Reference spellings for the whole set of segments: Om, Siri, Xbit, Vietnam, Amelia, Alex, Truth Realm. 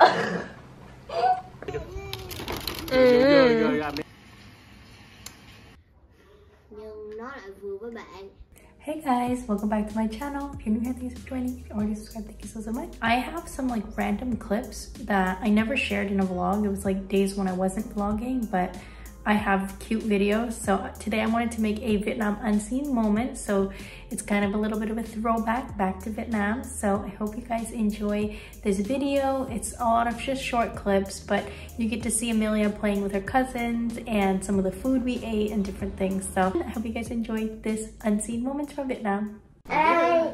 Nhưng nó lại vừa với bạn. Hey guys, welcome back to my channel. If you're new here, thanks for joining. If you already subscribed, thank you so, so much. I have some like random clips that I never shared in a vlog. It was like days when I wasn't vlogging, but I have cute videos. So today I wanted to make a Vietnam unseen moment. So it's kind of a little bit of a throwback back to Vietnam. So I hope you guys enjoy this video. It's a lot of just short clips, but you get to see Amelia playing with her cousins and some of the food we ate and different things. So I hope you guys enjoy this unseen moments from Vietnam. Hey.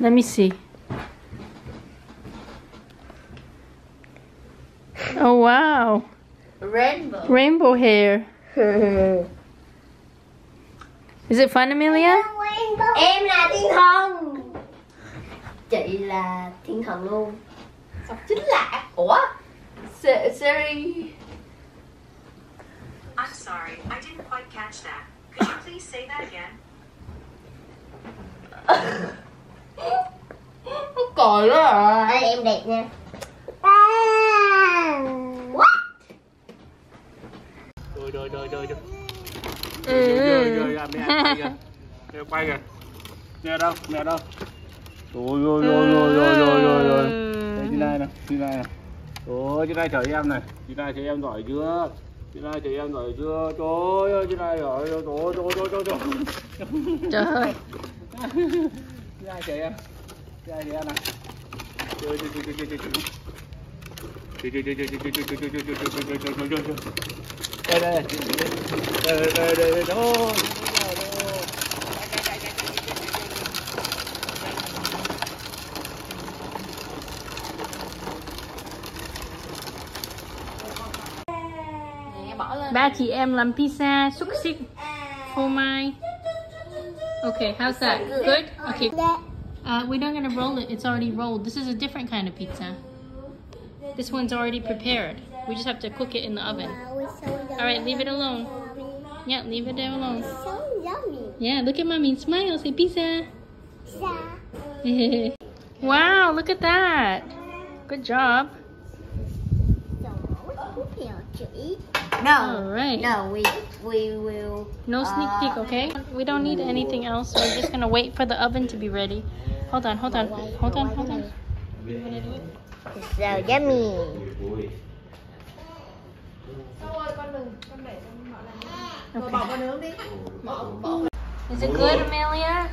Let me see. Oh wow. Rainbow. Rainbow hair. Is it fun, Amelia? Rainbow. Em là thiên thần. Chị là thiên thần luôn. Sọc chính là ủa? Siri. I'm sorry, I didn't quite catch that. Could you please say that again? Nó cười đó à. Đây em đẹp nha. What? Rồi. Rồi em quay kìa. Nè đâu. Rồi. Đây chị này nè. Ôi chị này chở em này. Chị này chở em giỏi chưa? Chị này chở em giỏi chưa? Trời ơi chị này giỏi. Trời ơi. Chị này chở em này. Đây. Ba chị em làm pizza, xúc xích, phô mai. Okay, how's that? Good? Okay. We're not gonna roll it, it's already rolled. This is a different kind of pizza. This one's already prepared. We just have to cook it in the oven. Alright, leave it alone. Yeah, leave it there alone. So yummy. Yeah, look at mommy, smile, say pizza. Pizza. Wow, look at that. Good job. No. All right. No, we will. No sneak peek, okay? We don't need anything else. We're just gonna wait for the oven to be ready. Hold on. You wanna do it? It's so yummy. Okay. Is it good, Amelia?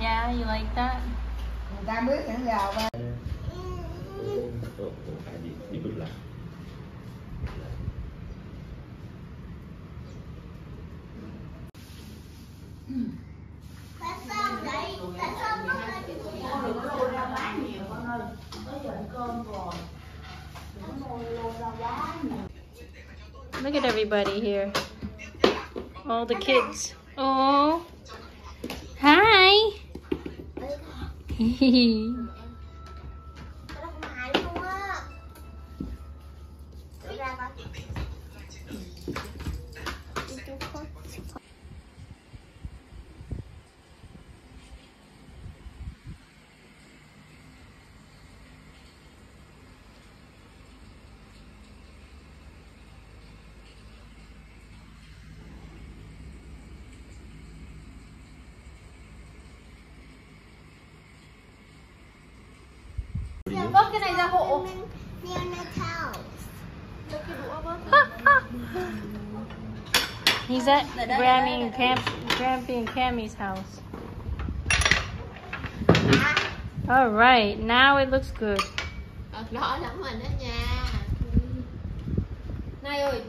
Yeah, you like that? Look at everybody here. All the kids. Oh. Hi. Vớt cái này ra hộ. He's at Grammy and Cammy's house. All right, now it looks good. Đỏ lắm rồi đó nha. Này ơi,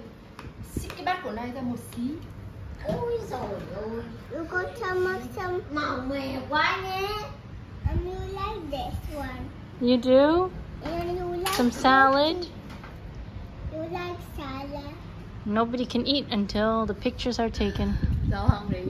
xịt cái bát của này ra một xí. Ôi giời ơi, nó có chấm màu mè quá nhé. And you like this one. You do? And you like some salad? You like salad? Nobody can eat until the pictures are taken. So hungry.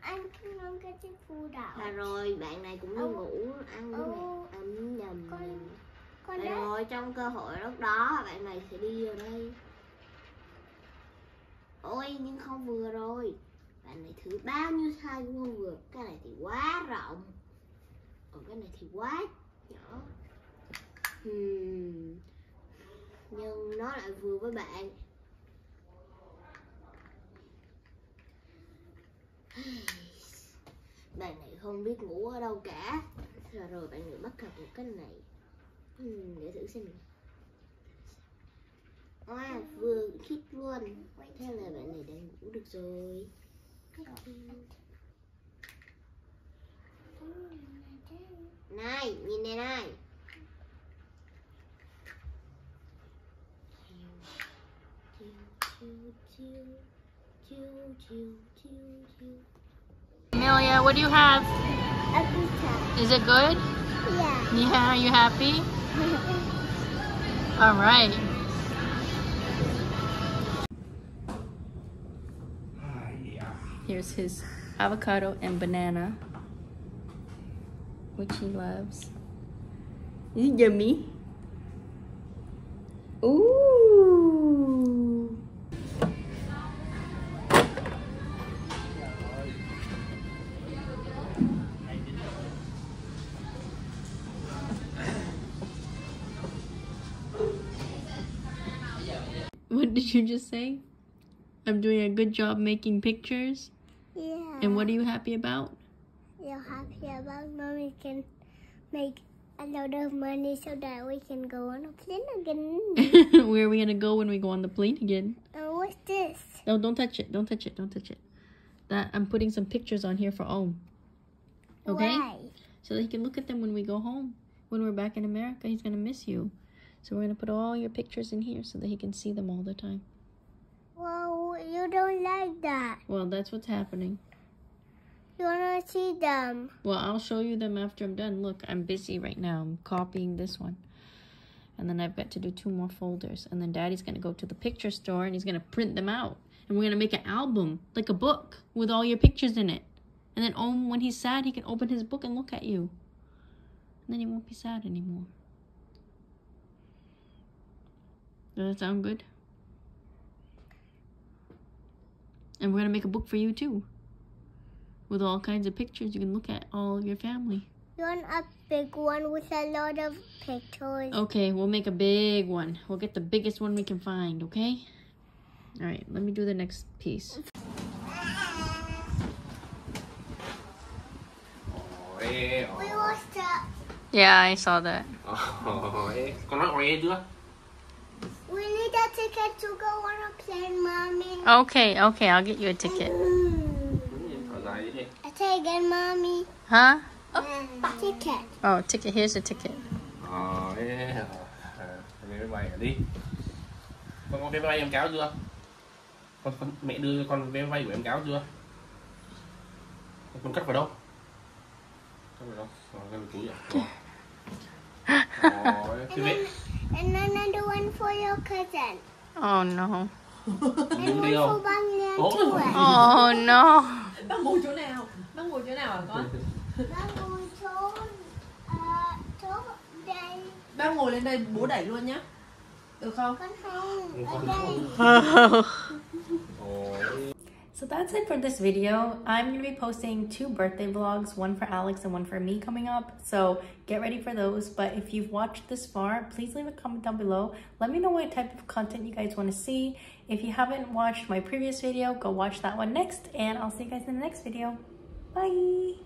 Ăn cái phù đỏ. Và rồi bạn này cũng đi ngủ ăn ấm nhầm. Và rồi trong cơ hội lúc đó bạn này sẽ đi vào đây. Ôi nhưng không vừa rồi. Bạn này thử bao nhiêu size cũng không vừa. Cái này thì quá rộng, còn cái này thì quá nhỏ. Nhưng nó lại vừa với bạn. Bạn này không biết ngủ ở đâu cả. Rồi bạn này bắt gặp một cái này. Để thử xem. Vừa khít luôn. Thế là bạn này đã ngủ được rồi. Này, nhìn này này. Amelia, what do you have? A pizza. Is it good? Yeah. Yeah, are you happy? All right. Here's his avocado and banana, which he loves. Is it yummy? Ooh! What did you just say? I'm doing a good job making pictures. Yeah. And what are you happy about? We're happy about Mommy can make a lot of money so that we can go on a plane again. Where are we gonna go when we go on the plane again? Oh, what's this? No, don't touch it. Don't touch it. Don't touch it. That I'm putting some pictures on here for Om. Okay? Why? So that he can look at them when we go home. When we're back in America, he's gonna miss you. So we're gonna put all your pictures in here so that he can see them all the time. Well, you don't like that. Well, that's what's happening. You want to see them? Well, I'll show you them after I'm done. Look, I'm busy right now. I'm copying this one. And then I've got to do 2 more folders. And then Daddy's going to go to the picture store and he's going to print them out. And we're going to make an album, like a book, with all your pictures in it. And then Om, when he's sad, he can open his book and look at you. And then he won't be sad anymore. Does that sound good? And we're going to make a book for you, too. With all kinds of pictures, you can look at all your family. You want a big one with a lot of pictures. Okay, we'll make a big one. We'll get the biggest one we can find, okay? All right, let me do the next piece. We watched that. Yeah, I saw that. We need a ticket to go on a plane, Mommy. Okay, okay, I'll get you a ticket. A ticket, Mommy. Huh? Oh. Ticket. Oh, ticket. Here's a ticket. Oh, yeah. Mẹ bay đi. Con có vé bay em Cáo chưa? Con mẹ đưa con vé bay của em Cáo chưa? Con cắt vào đâu? Cắt vào đâu? Cái túi à? Rồi. And another one for your cousin. Oh no. And one for Bangla. Oh no. Bang ngồi chỗ nào? Bang ngồi chỗ nào hả con? Bang ngồi chỗ chỗ đây. Bang ngồi lên đây bố đẩy luôn nhá. Được không? Con không. So that's it for this video. I'm going to be posting 2 birthday vlogs, one for Alex and one for me coming up. So get ready for those. But if you've watched this far, please leave a comment down below. Let me know what type of content you guys want to see. If you haven't watched my previous video, go watch that one next. And I'll see you guys in the next video. Bye!